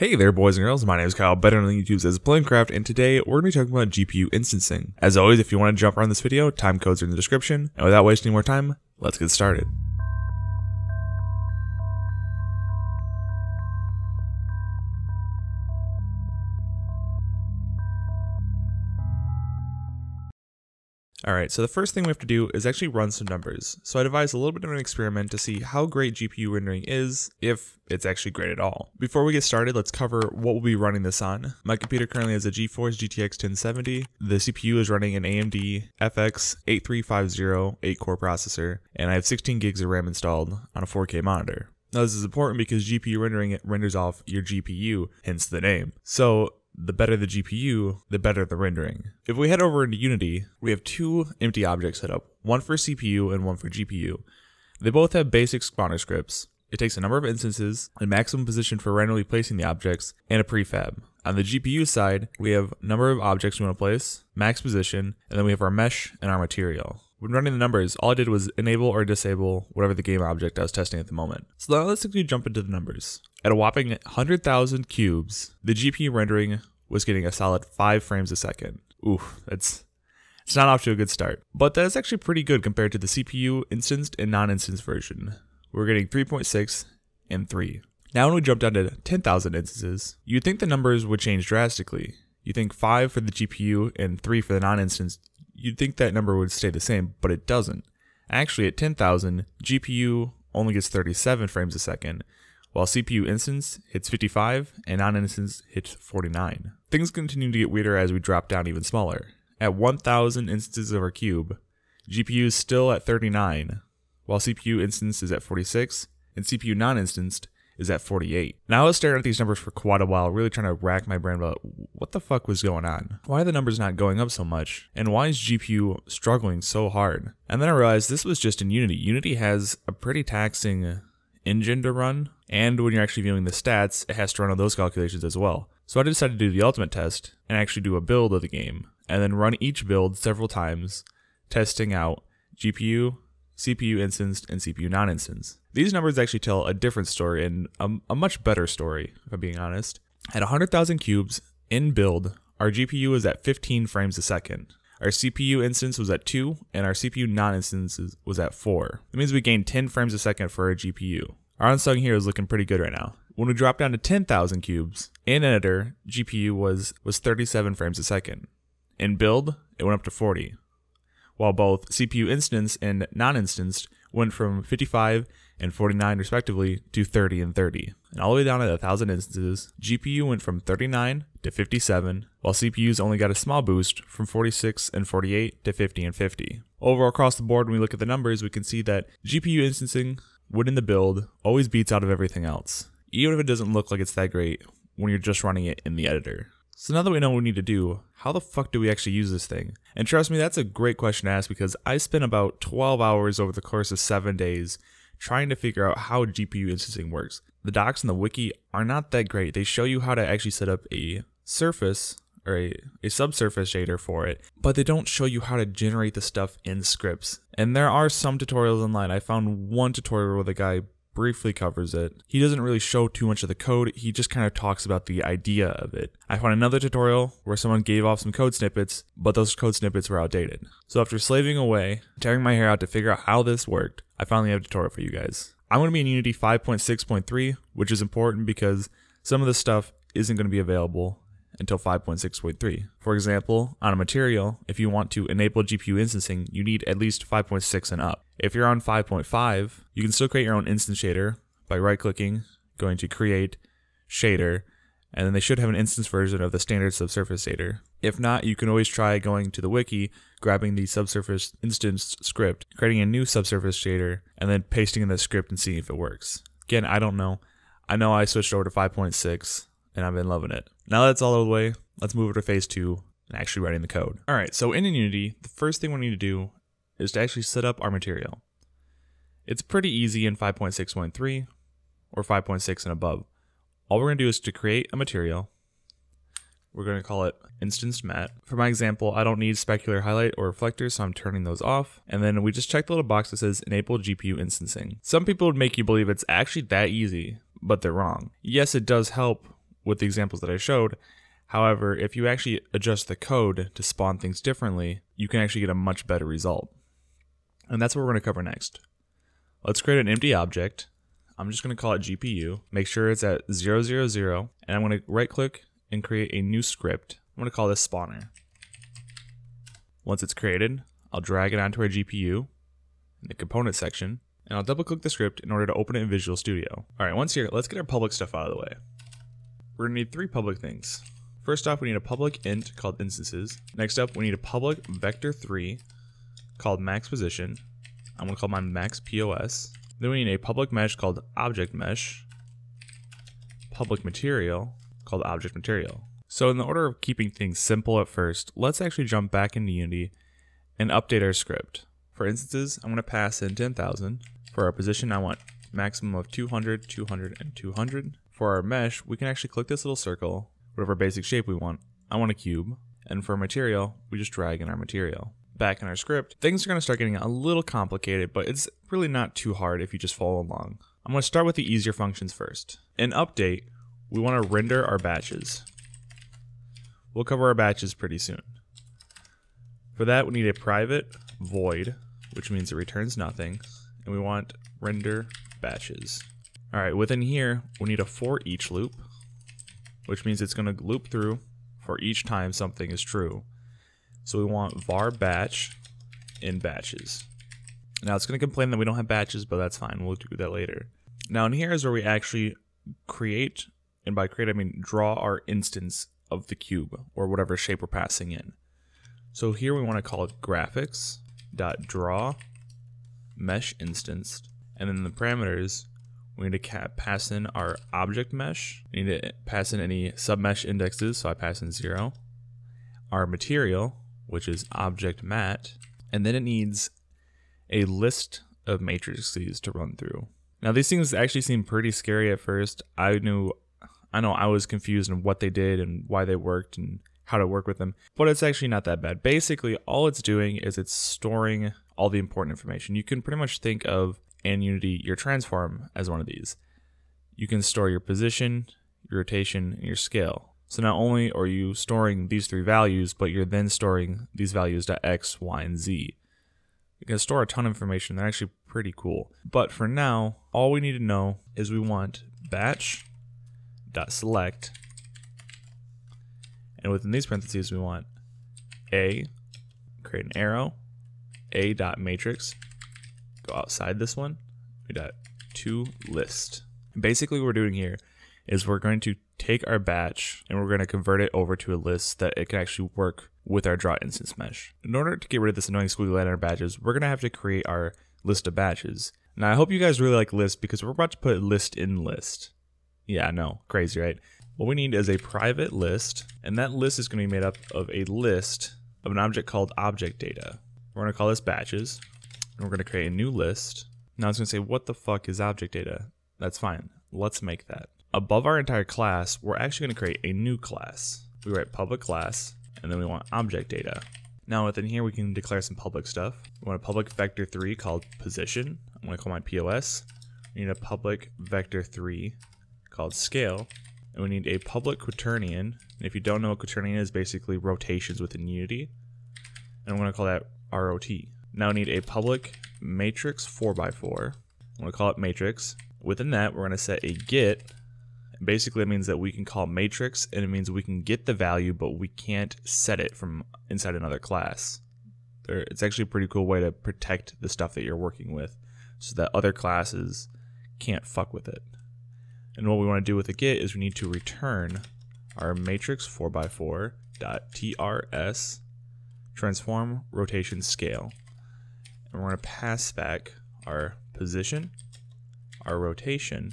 Hey there boys and girls, my name is Kyle, better known on YouTube as Blingcraft, and today we're going to be talking about GPU instancing. As always, if you want to jump around this video, time codes are in the description, and without wasting more time, let's get started. Alright, so the first thing we have to do is actually run some numbers. So I devised a little bit of an experiment to see how great GPU rendering is, if it's actually great at all. Before we get started, let's cover what we'll be running this on. My computer currently has a GeForce GTX 1070. The CPU is running an AMD FX 8350 8-core processor, and I have 16 gigs of RAM installed on a 4K monitor. Now this is important because GPU rendering, it renders off your GPU, hence the name. So the better the GPU, the better the rendering. If we head over into Unity, we have two empty objects set up, one for CPU and one for GPU. They both have basic spawner scripts. It takes a number of instances, a maximum position for randomly placing the objects, and a prefab. On the GPU side, we have number of objects we want to place, max position, and then we have our mesh and our material. When running the numbers, all I did was enable or disable whatever the game object I was testing at the moment. So now let's quickly jump into the numbers. At a whopping 100,000 cubes, the GPU rendering was getting a solid 5 frames a second. Oof, it's not off to a good start. But that is actually pretty good compared to the CPU instanced and non-instanced version. We're getting 3.6 and 3. Now when we jump down to 10,000 instances, you'd think the numbers would change drastically. You'd think 5 for the GPU and 3 for the non-instanced. You'd think that number would stay the same, but it doesn't. Actually, at 10,000, GPU only gets 37 frames a second, while CPU instance hits 55 and non-instance hits 49. Things continue to get weirder as we drop down even smaller. At 1,000 instances of our cube, GPU is still at 39, while CPU instance is at 46, and CPU non-instanced is at 48. Now I was staring at these numbers for quite a while, really trying to rack my brain about what the fuck was going on. Why are the numbers not going up so much? And why is GPU struggling so hard? And then I realized this was just in Unity. Unity has a pretty taxing engine to run, and when you're actually viewing the stats, it has to run on those calculations as well. So I decided to do the ultimate test and actually do a build of the game, and then run each build several times, testing out GPU, CPU instanced, and CPU non-instanced. These numbers actually tell a different story, and a much better story, if I'm being honest. At 100,000 cubes, in build, our GPU is at 15 frames a second. Our CPU instance was at 2, and our CPU non-instance was at 4. That means we gained 10 frames a second for our GPU. Our unsung hero is looking pretty good right now. When we drop down to 10,000 cubes, in editor, GPU was 37 frames a second. In build, it went up to 40. While both CPU instance and non-instanced went from 55 and 49 respectively to 30 and 30. And all the way down at 1,000 instances, GPU went from 39 to 57, while CPUs only got a small boost from 46 and 48 to 50 and 50. Overall across the board, when we look at the numbers, we can see that GPU instancing, within the build, always beats out of everything else, even if it doesn't look like it's that great when you're just running it in the editor. So now that we know what we need to do, how the fuck do we actually use this thing? And trust me, that's a great question to ask, because I spent about 12 hours over the course of 7 days trying to figure out how GPU instancing works. The docs in the wiki are not that great. They show you how to actually set up a surface or a subsurface shader for it, but they don't show you how to generate the stuff in scripts. And there are some tutorials online. I found one tutorial where the guy briefly covers it. He doesn't really show too much of the code, he just kind of talks about the idea of it. I found another tutorial where someone gave off some code snippets, but those code snippets were outdated. So after slaving away, tearing my hair out to figure out how this worked, I finally have a tutorial for you guys. I'm going to be in Unity 5.6.3, which is important because some of this stuff isn't going to be available until 5.6.3. For example, on a material, if you want to enable GPU instancing, you need at least 5.6 and up. If you're on 5.5, you can still create your own instance shader by right-clicking, going to Create, Shader, and then they should have an instance version of the standard subsurface shader. If not, you can always try going to the wiki, grabbing the subsurface instance script, creating a new subsurface shader, and then pasting in the script and seeing if it works. Again, I don't know. I know I switched over to 5.6, and I've been loving it. Now that's all out of the way, let's move over to phase 2 and actually writing the code. Alright, so in Unity, the first thing we need to do is to actually set up our material. It's pretty easy in 5.6.3 or 5.6 and above. All we're going to do is to create a material. We're going to call it Instanced Mat. For my example, I don't need specular highlight or reflectors, so I'm turning those off. And then we just check the little box that says Enable GPU Instancing. Some people would make you believe it's actually that easy, but they're wrong. Yes, it does help with the examples that I showed. However, if you actually adjust the code to spawn things differently, you can actually get a much better result. And that's what we're going to cover next. Let's create an empty object. I'm just going to call it GPU. Make sure it's at 000, and I'm going to right click and create a new script. I'm going to call this spawner. Once it's created, I'll drag it onto our GPU in the component section, and I'll double click the script in order to open it in Visual Studio. Alright, once here, let's get our public stuff out of the way. We're going to need three public things. First off, we need a public int called instances. Next up, we need a public vector3 called max position. I'm going to call mine max POS. Then we need a public mesh called object mesh, public material called object material. So in the order of keeping things simple at first, let's actually jump back into Unity and update our script. For instances, I'm going to pass in 10,000. For our position, I want maximum of 200, 200, and 200. For our mesh, we can actually click this little circle, whatever basic shape we want. I want a cube. And for material, we just drag in our material. Back in our script, things are going to start getting a little complicated, but it's really not too hard if you just follow along. I'm going to start with the easier functions first. In update, we want to render our batches. We'll cover our batches pretty soon. For that, we need a private void, which means it returns nothing, and we want render batches. All right, within here, we need a for each loop, which means it's going to loop through for each time something is true. So we want var batch in batches. Now it's going to complain that we don't have batches, but that's fine. We'll do that later. Now in here is where we actually create, and by create I mean draw our instance of the cube or whatever shape we're passing in. So here we want to call it graphics.draw mesh instanced, and then the parameters we need to pass in our object mesh. We need to pass in any submesh indexes, so I pass in 0. Our material, which is object mat, and then it needs a list of matrices to run through. Now these things actually seem pretty scary at first. I know I was confused on what they did and why they worked and how to work with them, but it's actually not that bad. Basically, all it's doing is it's storing all the important information. You can pretty much think of in Unity your transform as one of these. You can store your position, your rotation, and your scale. So not only are you storing these three values, but you're then storing these values .x, y, and z. You can store a ton of information. They're actually pretty cool. But for now, all we need to know is we want batch.select, and within these parentheses, we want a, create an arrow, a.matrix, go outside this one, we dot to list. And basically what we're doing here is we're going to take our batch and we're going to convert it over to a list that it can actually work with our draw instance mesh. In order to get rid of this annoying squiggly line in our batches, we're going to have to create our list of batches. Now I hope you guys really like list because we're about to put list in list. Yeah, I know, crazy, right? What we need is a private list, and that list is going to be made up of a list of an object called object data. We're going to call this batches, and we're going to create a new list. Now it's going to say, what the fuck is object data? That's fine. Let's make that. Above our entire class, we're actually going to create a new class. We write public class, and then we want object data. Now within here, we can declare some public stuff. We want a public vector3 called position. I'm going to call mine POS. We need a public vector3 called scale, and we need a public quaternion. And if you don't know what quaternion is, basically rotations within Unity. And I'm going to call that ROT. Now we need a public matrix 4x4. I'm going to call it matrix. Within that, we're going to set a get. Basically, it means that we can call matrix, and it means we can get the value, but we can't set it from inside another class. It's actually a pretty cool way to protect the stuff that you're working with so that other classes can't fuck with it. And what we want to do with a get is we need to return our matrix 4x4.trs transform rotation scale. And we're going to pass back our position, our rotation,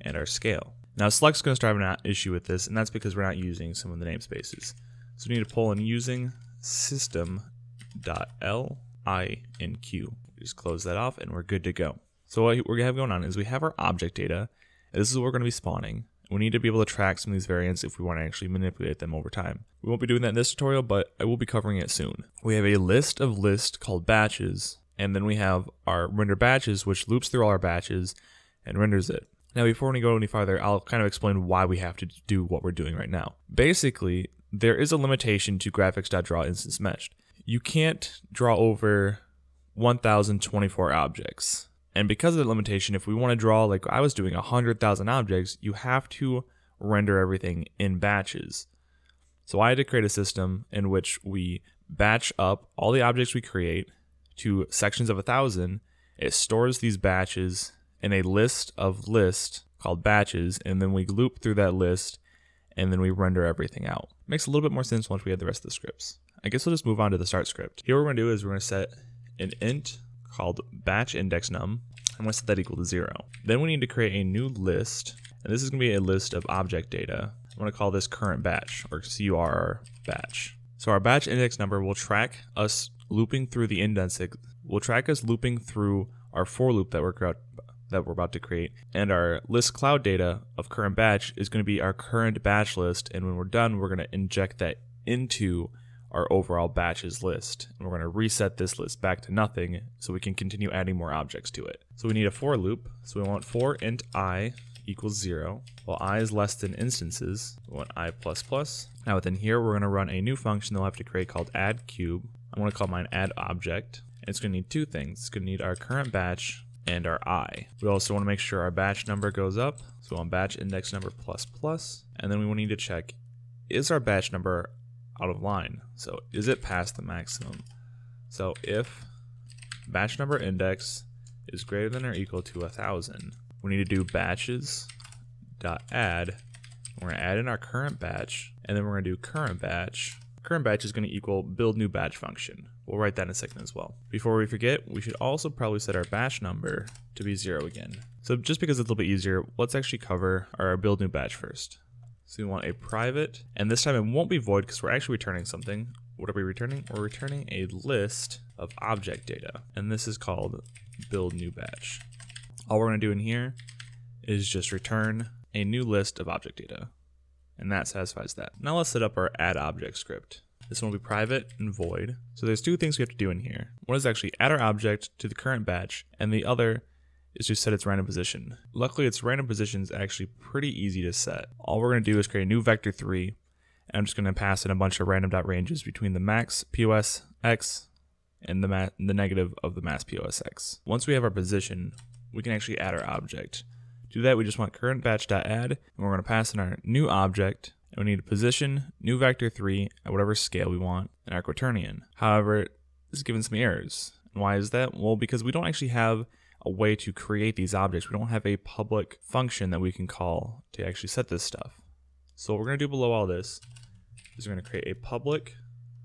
and our scale. Now select's going to start having an issue with this, and that's because we're not using some of the namespaces. So we need to pull in using system.linq. We just close that off and we're good to go. So what we have going on is we have our object data, and this is what we're going to be spawning. We need to be able to track some of these variants if we want to actually manipulate them over time. We won't be doing that in this tutorial, but I will be covering it soon. We have a list of lists called batches, and then we have our render batches, which loops through all our batches and renders it. Now, before we go any farther, I'll kind of explain why we have to do what we're doing right now. Basically, there is a limitation to graphics.draw instance meshed. You can't draw over 1024 objects. And because of the limitation, if we want to draw, like I was doing, 100,000 objects, you have to render everything in batches. So I had to create a system in which we batch up all the objects we create to sections of 1,000. It stores these batches in a list of lists called batches, and then we loop through that list, and then we render everything out. Makes a little bit more sense once we have the rest of the scripts. I guess we'll just move on to the start script. Here what we're gonna do is we're gonna set an int called batch index num. I'm gonna set that equal to 0. Then we need to create a new list, and this is gonna be a list of object data. I'm gonna call this current batch, or CUR batch. So our batch index number will track us looping through the indexing. Will track us looping through our for loop that we're about to create, and our list cloud data of current batch is going to be our current batch list, and when we're done, we're going to inject that into our overall batches list, and we're going to reset this list back to nothing so we can continue adding more objects to it. So we need a for loop, so we want for int I equals 0, while I is less than instances, we want I++. Now within here, we're going to run a new function that we'll have to create called add cube. I'm going to call mine add object, and it's going to need two things. It's going to need our current batch and our I. We also want to make sure our batch number goes up, so on batch index number ++, and then we will need to check, is our batch number out of line? So is it past the maximum? So if batch number index is greater than or equal to 1,000, we need to do batches.add. We're gonna add in our current batch, and then we're gonna do current batch. Current batch is going to equal build new batch function. We'll write that in a second as well. Before we forget, we should also probably set our batch number to be 0 again. So just because it's a little bit easier, let's actually cover our build new batch first. So we want a private, and this time it won't be void because we're actually returning something. What are we returning? We're returning a list of object data, and this is called build new batch. All we're going to do in here is just return a new list of object data, and that satisfies that. Now let's set up our add object script. This one will be private and void. So there's two things we have to do in here. One is actually add our object to the current batch, and the other is to set its random position. Luckily, its random position is actually pretty easy to set. All we're gonna do is create a new vector3, and I'm just gonna pass in a bunch of random.ranges between the max POS X and the negative of the max POS X. Once we have our position, we can actually add our object. To do that, we just want current batch.add, and we're going to pass in our new object, and we need to position new vector3 at whatever scale we want in our quaternion. However, this is giving some errors. And why is that? Well, because we don't actually have a way to create these objects. We don't have a public function that we can call to actually set this stuff. So what we're going to do below all this is we're going to create a public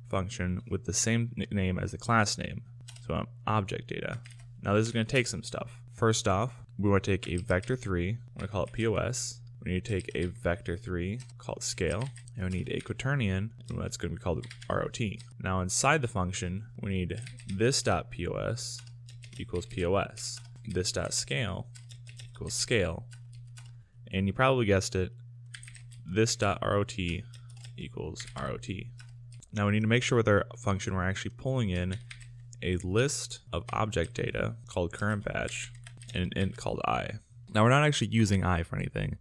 function with the same name as the class name. So object data. Now this is going to take some stuff. First off, we want to take a vector3, we're going to call it POS. We need to take a vector3 called scale, and we need a quaternion, and that's going to be called ROT. Now inside the function, we need this.pos equals POS, this.scale equals scale, and you probably guessed it, this.ROT equals ROT. Now we need to make sure with our function we're actually pulling in a list of object data called current batch, and an int called I. Now we're not actually using I for anything,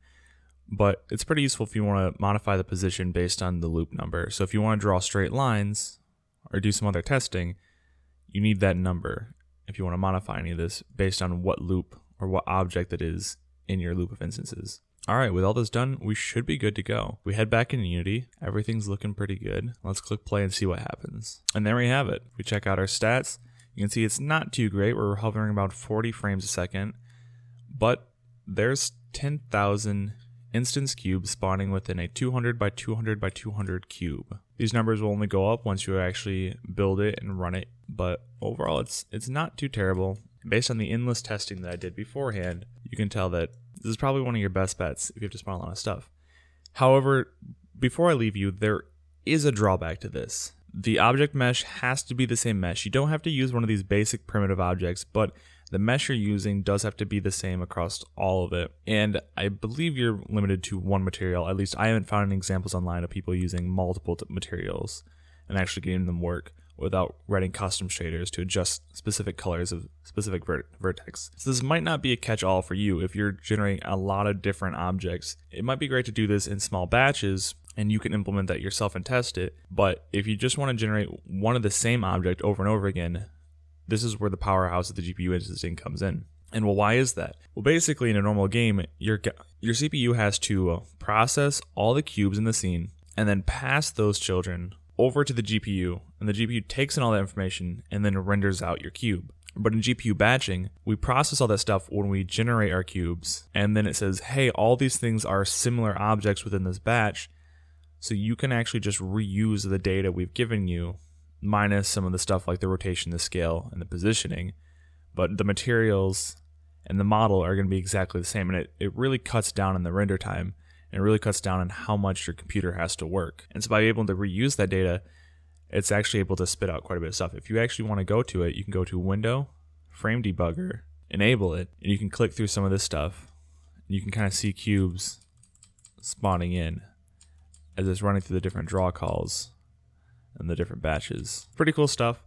but it's pretty useful if you want to modify the position based on the loop number. So if you want to draw straight lines or do some other testing, you need that number if you want to modify any of this based on what loop or what object it is in your loop of instances. All right, with all this done, we should be good to go. We head back into Unity. Everything's looking pretty good. Let's click play and see what happens. And there we have it. We check out our stats. You can see it's not too great. We're hovering about 40 frames a second, but there's 10,000 instance cubes spawning within a 200 by 200 by 200 cube. These numbers will only go up once you actually build it and run it, but overall it's not too terrible. Based on the endless testing that I did beforehand, you can tell that this is probably one of your best bets if you have to spawn a lot of stuff. However, before I leave you, there is a drawback to this. The object mesh has to be the same mesh. You don't have to use one of these basic primitive objects, but the mesh you're using does have to be the same across all of it. And I believe you're limited to one material. At least I haven't found any examples online of people using multiple materials and actually getting them work. without writing custom shaders to adjust specific colors of specific vertex. So this might not be a catch-all for you if you're generating a lot of different objects. It might be great to do this in small batches, and you can implement that yourself and test it, but if you just want to generate one of the same object over and over again, this is where the powerhouse of the GPU instancing comes in. And well, why is that? Well, basically in a normal game, your CPU has to process all the cubes in the scene and then pass those children over to the GPU, and the GPU takes in all that information and then renders out your cube. But in GPU batching, we process all that stuff when we generate our cubes, and then it says, hey, all these things are similar objects within this batch, so you can actually just reuse the data we've given you, minus some of the stuff like the rotation, the scale, and the positioning, but the materials and the model are going to be exactly the same, and it really cuts down on the render time. It really cuts down on how much your computer has to work. And so by being able to reuse that data, it's actually able to spit out quite a bit of stuff. If you actually want to go to it, you can go to Window, Frame Debugger, enable it, and you can click through some of this stuff. You can kind of see cubes spawning in as it's running through the different draw calls and the different batches. Pretty cool stuff.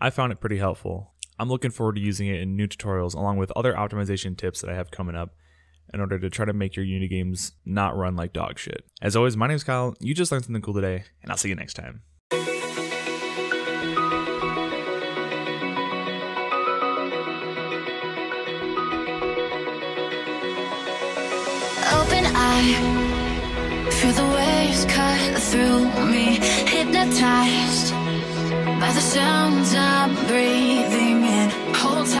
I found it pretty helpful. I'm looking forward to using it in new tutorials along with other optimization tips that I have coming up, in order to try to make your Unity games not run like dog shit. As always, my name's Kyle, you just learned something cool today, and I'll see you next time. Open eye, feel the waves cut through me, hypnotized by the sounds I'm breathing in, hold tight.